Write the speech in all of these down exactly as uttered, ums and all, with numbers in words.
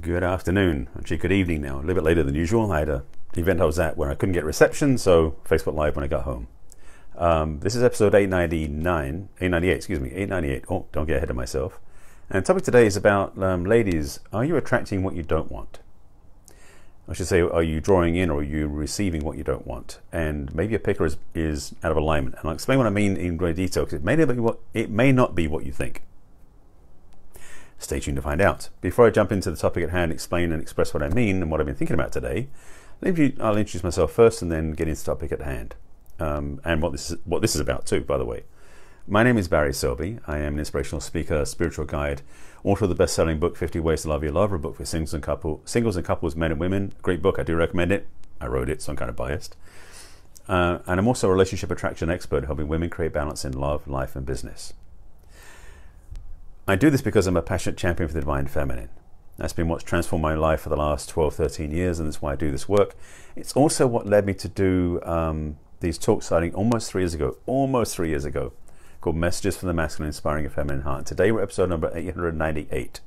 Good afternoon, actually good evening now, a little bit later than usual. I had an event I was at where I couldn't get reception, so Facebook Live when I got home. Um, this is episode eight ninety-nine, eight ninety-eight, excuse me, eight ninety-eight. Oh, don't get ahead of myself. And the topic today is about, um, ladies, are you attracting what you don't want? I should say, are you drawing in or are you receiving what you don't want? And maybe your picker is, is out of alignment. And I'll explain what I mean in great detail, because it may not be what, it may not be what you think. Stay tuned to find out. Before I jump into the topic at hand, explain and express what I mean and what I've been thinking about today, I'll introduce myself first and then get into the topic at hand, um, and what this is, what this is about too, by the way. My name is Barry Selby. I am an inspirational speaker, spiritual guide, author of the best-selling book, fifty ways to Love Your Lover, a book for singles and, couple, singles and couples, men and women. Great book. I do recommend it. I wrote it, so I'm kind of biased. Uh, and I'm also a relationship attraction expert, helping women create balance in love, life, and business. I do this because I'm a passionate champion for the divine feminine. That's been what's transformed my life for the last twelve, thirteen years, and that's why I do this work. It's also what led me to do um, these talks starting almost three years ago, almost three years ago, called Messages for the Masculine, Inspiring a Feminine Heart. And today we're episode number eight hundred ninety-eight.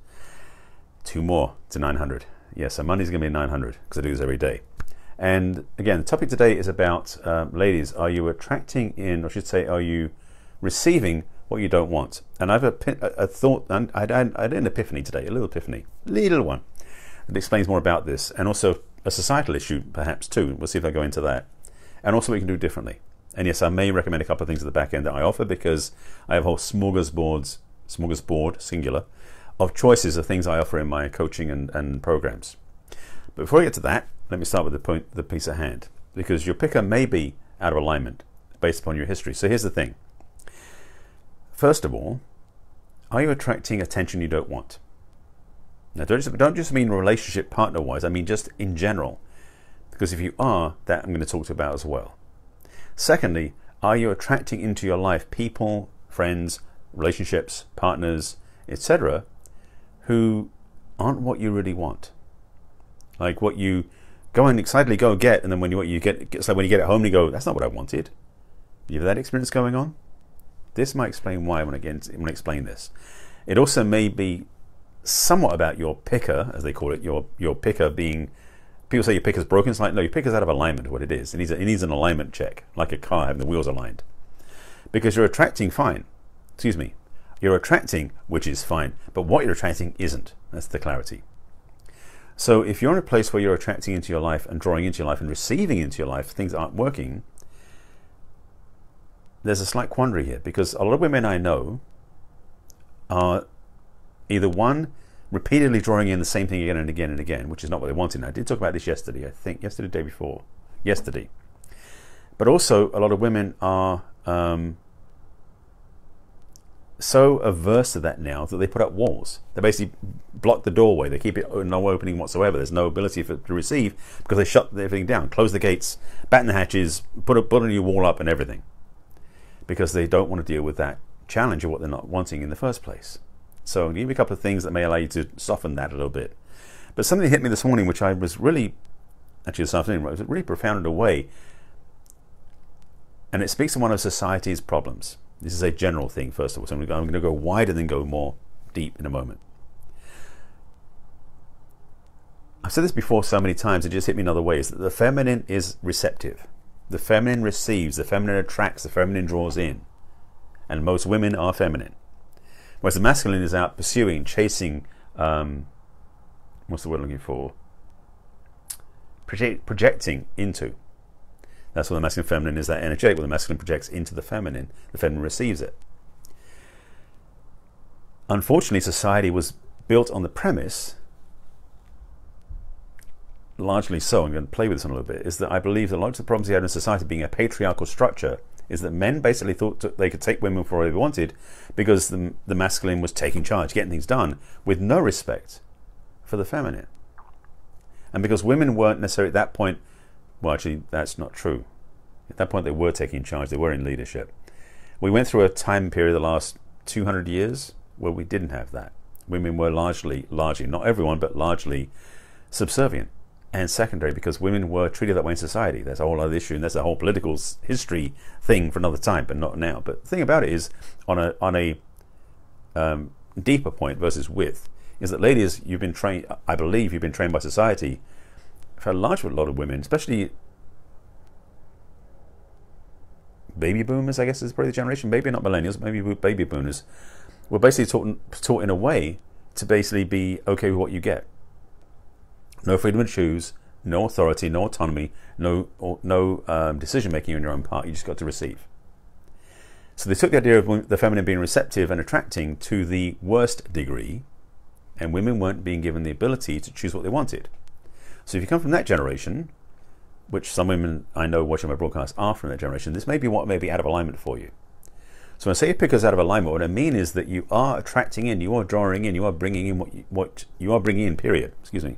Two more to nine hundred. Yes, so Monday's going to be nine hundred, because I do this every day. And again, the topic today is about, um, ladies, are you attracting in, or I should say, are you receiving what you don't want? And I've a, a thought, and I, I, I had an epiphany today, a little epiphany, little one, that explains more about this, and also a societal issue perhaps too. We'll see if I go into that, and also what we can do differently. And yes, I may recommend a couple of things at the back end that I offer, because I have whole smorgasbords, smorgasbord singular, of choices of things I offer in my coaching and, and programs. But before I get to that, let me start with the point, the piece at hand, because your picker may be out of alignment based upon your history. So here's the thing. First of all, are you attracting attention you don't want? Now, don't just, don't just mean relationship partner-wise, I mean just in general. Because if you are, that I'm going to talk to you about as well. Secondly, are you attracting into your life people, friends, relationships, partners, et cetera, who aren't what you really want? Like what you go and excitedly go get, and then when you, what you get, it's like when you get at home, you go, that's not what I wanted. You have that experience going on? This might explain why when I, get, when I explain this. It also may be somewhat about your picker, as they call it, your, your picker being, people say your picker's broken. It's like, no, your picker's out of alignment, what it is. It needs, a, it needs an alignment check, like a car having the wheels aligned. Because you're attracting fine, excuse me, you're attracting, which is fine, but what you're attracting isn't. That's the clarity. So if you're in a place where you're attracting into your life and drawing into your life and receiving into your life things that aren't working, there's a slight quandary here, because a lot of women I know are either one, repeatedly drawing in the same thing again and again and again, which is not what they wanted. And I did talk about this yesterday, I think, yesterday, the day before, yesterday. But also a lot of women are um, so averse to that now that they put up walls. They basically block the doorway. They keep it no opening whatsoever. There's no ability for, to receive, because they shut everything down, close the gates, batten the hatches, put a, put a new wall up and everything, because they don't want to deal with that challenge of what they're not wanting in the first place. So I'll give you a couple of things that may allow you to soften that a little bit. But something hit me this morning, which I was really, actually this afternoon, was really profound in a way. And it speaks to one of society's problems. This is a general thing, first of all. So I'm going to go wider and then go more deep in a moment. I've said this before so many times, it just hit me another way, is that the feminine is receptive. The feminine receives, the feminine attracts, the feminine draws in. And most women are feminine. Whereas the masculine is out pursuing, chasing, um, what's the word I'm looking for? Project, projecting into. That's what the masculine and feminine is, that energetic, where the masculine projects into the feminine. The feminine receives it. Unfortunately, society was built on the premise, largely so, I'm going to play with this in a little bit, is that I believe that a lot of the problems we had in society being a patriarchal structure is that men basically thought they could take women for whatever they wanted, because the, the masculine was taking charge, getting things done, with no respect for the feminine. And because women weren't necessarily at that point, well actually that's not true. At that point they were taking charge, they were in leadership. We went through a time period the last two hundred years where we didn't have that. Women were largely, largely, not everyone, but largely subservient. And secondary, because women were treated that way in society. That's a whole other issue, and that's a whole political history thing for another time, but not now. But the thing about it is, on a on a um, deeper point versus width, is that, ladies, you've been trained, I believe you've been trained by society, for a large lot of women, especially baby boomers, I guess is probably the generation, maybe not millennials, maybe baby boomers, were basically taught, taught in a way to basically be okay with what you get. No freedom to choose, no authority, no autonomy, no or, no um, decision making on your own part. You just got to receive. So they took the idea of the feminine being receptive and attracting to the worst degree, and women weren't being given the ability to choose what they wanted. So if you come from that generation, which some women I know watching my broadcast are from that generation, this may be what may be out of alignment for you. So when I say pick us out of alignment, what I mean is that you are attracting in, you are drawing in, you are bringing in what you, what you are bringing in, period, excuse me.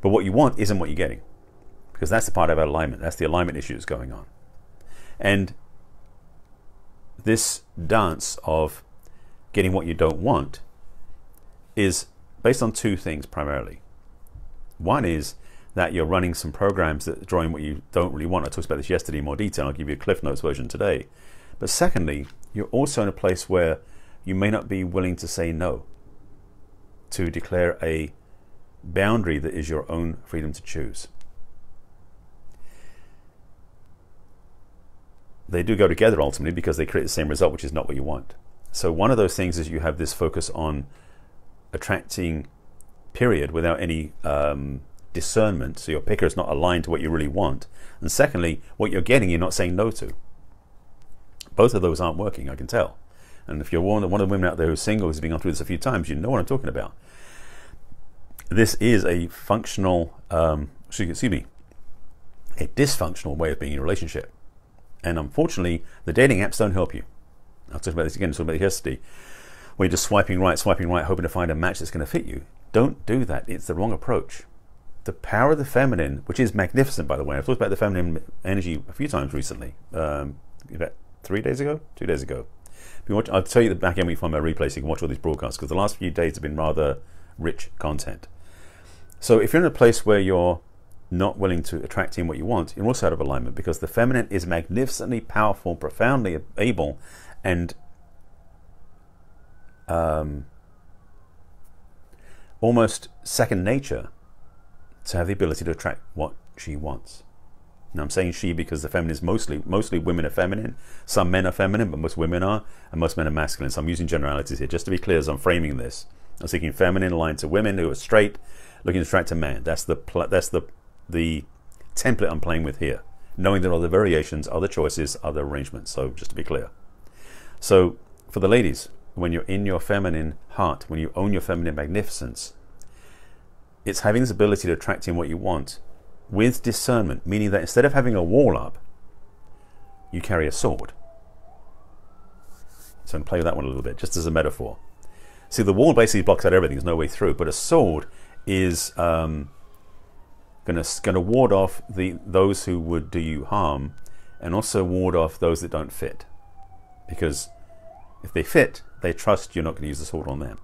But what you want isn't what you're getting, because that's the part of alignment, that's the alignment issue that's going on. And this dance of getting what you don't want is based on two things primarily. One is that you're running some programs that are drawing what you don't really want. I talked about this yesterday in more detail. I'll give you a Cliff Notes version today. But secondly, you're also in a place where you may not be willing to say no, to declare a boundary that is your own freedom to choose. They do go together ultimately, because they create the same result, which is not what you want. So one of those things is you have this focus on attracting, period, without any um, discernment. So your picker is not aligned to what you really want. And secondly, what you're getting, you're not saying no to. Both of those aren't working, I can tell. And if you're one of the women out there who's single, who's been gone through this a few times, you know what I'm talking about. This is a functional, um, excuse me, a dysfunctional way of being in a relationship. And unfortunately, the dating apps don't help you. I'll talk about this again, I talked about it yesterday. Where you're just swiping right, swiping right, hoping to find a match that's going to fit you. Don't do that. It's the wrong approach. The power of the feminine, which is magnificent, by the way. I've talked about the feminine energy a few times recently. Um, about three days ago? Two days ago. If you watch, I'll tell you the back end when you find my replay so you can watch all these broadcasts, because the last few days have been rather rich content. So if you're in a place where you're not willing to attract in what you want, you're also out of alignment, because the feminine is magnificently powerful, profoundly able, and um, almost second nature to have the ability to attract what she wants. Now I'm saying she because the feminine is mostly, mostly women are feminine. Some men are feminine, but most women are, and most men are masculine. So I'm using generalities here, just to be clear as I'm framing this. I'm seeking feminine aligned to women who are straight, looking to attract a man. That's the, that's the, the template I'm playing with here. Knowing there are other variations, other choices, other arrangements. So just to be clear. So for the ladies, when you're in your feminine heart, when you own your feminine magnificence, it's having this ability to attract in what you want with discernment, meaning that instead of having a wall up, you carry a sword. So I'm going to play with that one a little bit, just as a metaphor. See, the wall basically blocks out everything, there's no way through, but a sword is um, going to ward off the, those who would do you harm, and also ward off those that don't fit. Because if they fit, they trust you're not going to use the sword on them.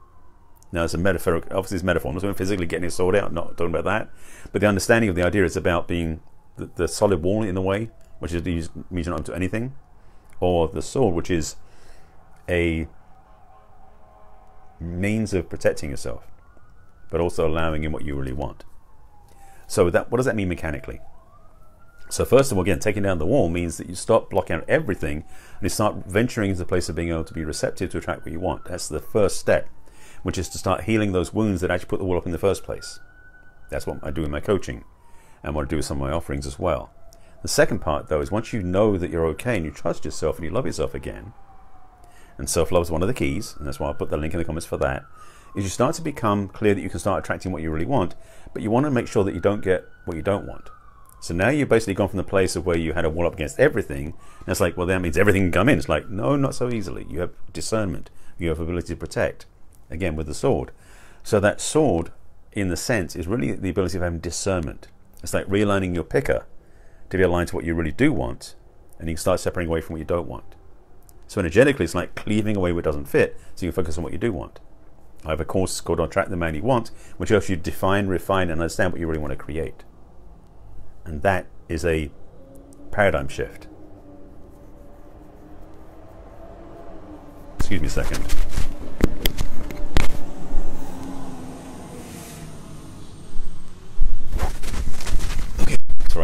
Now, it's a metaphoric, obviously it's metaphor, I'm not physically getting a sword out, not talking about that, but the understanding of the idea is about being the, the solid wall in the way, which is means you're not up to anything, or the sword, which is a means of protecting yourself, but also allowing in what you really want. So that, what does that mean mechanically? So first of all, again, taking down the wall means that you stop blocking out everything and you start venturing into the place of being able to be receptive to attract what you want. That's the first step, which is to start healing those wounds that actually put the wall up in the first place. That's what I do in my coaching and what I do with some of my offerings as well. The second part, though, is once you know that you're okay and you trust yourself and you love yourself again, and self-love is one of the keys, and that's why I'll put the link in the comments for that, is you start to become clear that you can start attracting what you really want, but you want to make sure that you don't get what you don't want. So now you've basically gone from the place of where you had a wall up against everything, and it's like, well, that means everything can come in. It's like, no, not so easily. You have discernment. You have ability to protect, again, with the sword. So that sword, in the sense, is really the ability of having discernment. It's like realigning your picker to be aligned to what you really do want, and you can start separating away from what you don't want. So energetically, it's like cleaving away what doesn't fit, so you can focus on what you do want. I have a course called Attract the Man You Want, which helps you define, refine, and understand what you really want to create. And that is a paradigm shift. Excuse me a second.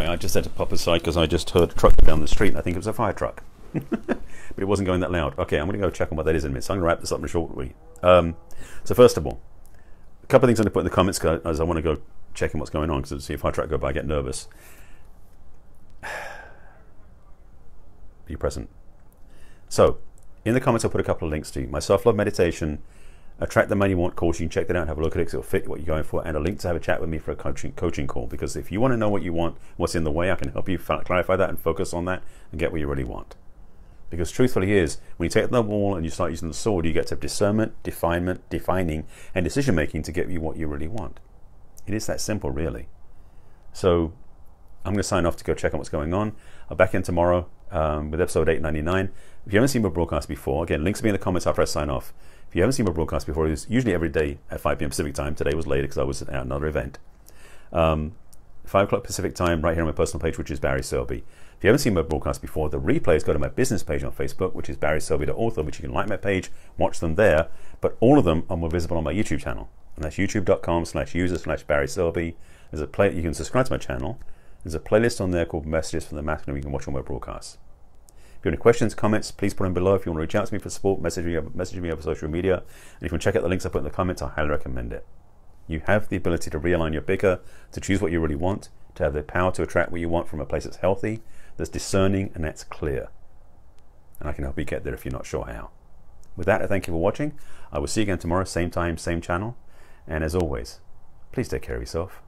Sorry, I just had to pop aside because I just heard a truck down the street and I think it was a fire truck. But it wasn't going that loud. Okay, I'm going to go check on what that is in a minute. So I'm going to wrap this up shortly. Um, so first of all, a couple of things I'm going to put in the comments because I want to go checking what's going on, because I see a fire truck go by, I get nervous. Be present. So in the comments I'll put a couple of links to my self-love meditation, Attract the Man You Want course. You can check that out, have a look at it, because it'll fit what you're going for, and a link to have a chat with me for a coaching coaching call, because if you want to know what you want, what's in the way, I can help you clarify that and focus on that and get what you really want. Because truthfully is, when you take the wall and you start using the sword, you get to discernment, definement, defining, and decision making to get you what you really want. It is that simple, really. So I'm going to sign off to go check on what's going on. I'll back in tomorrow um, with episode eight ninety-nine. If you haven't seen my broadcast before, again, links will be in the comments after I sign off. If you haven't seen my broadcast before, it's usually every day at five p m Pacific time. Today was later because I was at another event. Um, five o'clock Pacific time, right here on my personal page, which is Barry Selby. If you haven't seen my broadcast before, the replays go to my business page on Facebook, which is Barry Selby dot author, which you can like my page, watch them there. But all of them are more visible on my YouTube channel. And that's youtube dot com slash user slash Barry Selby. There's a play, you can subscribe to my channel. There's a playlist on there called Messages for the Masculine. You can watch all my broadcasts. If you have any questions, comments, please put them below. If you want to reach out to me for support, message me, message me over social media. And if you can check out the links I put in the comments, I highly recommend it. You have the ability to realign your picker, to choose what you really want, to have the power to attract what you want from a place that's healthy, that's discerning, and that's clear. And I can help you get there if you're not sure how. With that, I thank you for watching. I will see you again tomorrow, same time, same channel. And as always, please take care of yourself.